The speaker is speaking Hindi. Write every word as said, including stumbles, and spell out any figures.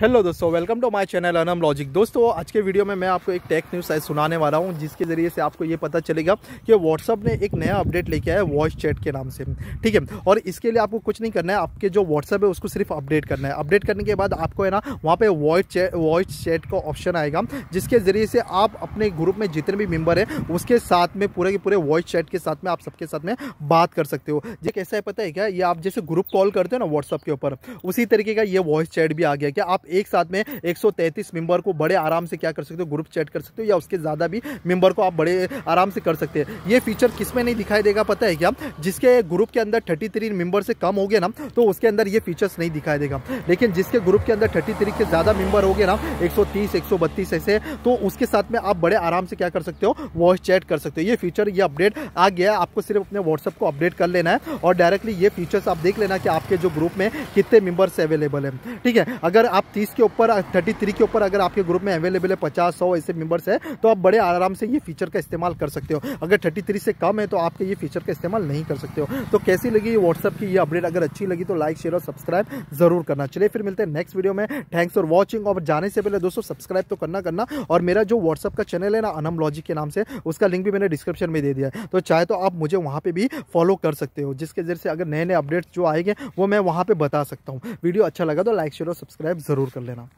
हेलो दोस्तों, welcome to my channel Anam logic. दोस्तों आज के वीडियो में मैं आपको एक टेक न्यूज़ साइट सुनाने वाला हूं, जिसके ज़रिए से आपको ये पता चलेगा कि व्हाट्सअप ने एक नया अपडेट लेके आया है वॉइस चैट के नाम से, ठीक है। और इसके लिए आपको कुछ नहीं करना है, आपके जो व्हाट्सअप है उसको सिर्फ अपडेट करना है। अपडेट करने के बाद आपको है ना वहाँ पर वॉइस चैट वॉइस चैट का ऑप्शन आएगा, जिसके ज़रिए से आप अपने ग्रुप में जितने भी मेम्बर हैं उसके साथ में पूरे के पूरे वॉइस चैट के साथ में आप सबके साथ में बात कर सकते हो। ये कैसा है पता है क्या, ये आप जैसे ग्रुप कॉल करते हो ना व्हाट्सअप के ऊपर, उसी तरीके का ये वॉइस चैट भी आ गया कि आप एक साथ में एक सौ तैंतीस मेंबर को बड़े आराम से क्या कर सकते हो, ग्रुप चैट कर सकते हो, या उसके ज़्यादा भी मेंबर को आप बड़े आराम से कर सकते हैं। ये फीचर किस में नहीं दिखाई देगा पता है क्या, जिसके ग्रुप के अंदर तैंतीस मेंबर से कम हो गए ना तो उसके अंदर ये फीचर्स नहीं दिखाई देगा, लेकिन जिसके ग्रुप के अंदर तैंतीस के ज़्यादा मेंबर हो गए ना एक सौ तीस एक सौ बत्तीस ऐसे, तो उसके साथ में आप बड़े आराम से क्या कर सकते हो, वॉइस चैट कर सकते हो। ये फीचर ये अपडेट आ गया है, आपको सिर्फ अपने व्हाट्सअप को अपडेट कर लेना है और डायरेक्टली ये फीचर्स आप देख लेना कि आपके जो ग्रुप में कितने मेंबर्स अवेलेबल हैं, ठीक है। अगर आप तीस के ऊपर तैंतीस के ऊपर अगर आपके ग्रुप में अवेलेबल है पचास सौ ऐसे मेंबर्स है तो आप बड़े आराम से ये फीचर का इस्तेमाल कर सकते हो। अगर तैंतीस से कम है तो आपके ये फीचर का इस्तेमाल नहीं कर सकते हो। तो कैसी लगी ये व्हाट्सअप की ये अपडेट, अगर अच्छी लगी तो लाइक शेयर और सब्सक्राइब जरूर करना। चलिए फिर मिलते हैं नेक्स्ट वीडियो में। Thanks for watching. और जाने से पहले दोस्तों सब्सक्राइब तो करना करना और मेरा जो व्हाट्सअप का चैनल है ना अनम लॉजिक के नाम से, उसका लिंक भी मैंने डिस्क्रिप्शन में दे दिया है, तो चाहे तो आप मुझे वहाँ पर भी फॉलो कर सकते हो, जिसके जरिए से अगर नए नए अपडेट्स जो आएंगे वो मैं वहाँ पर बता सकता हूँ। वीडियो अच्छा लगा तो लाइक शेयर और सब्सक्राइब जरूर कर लेना।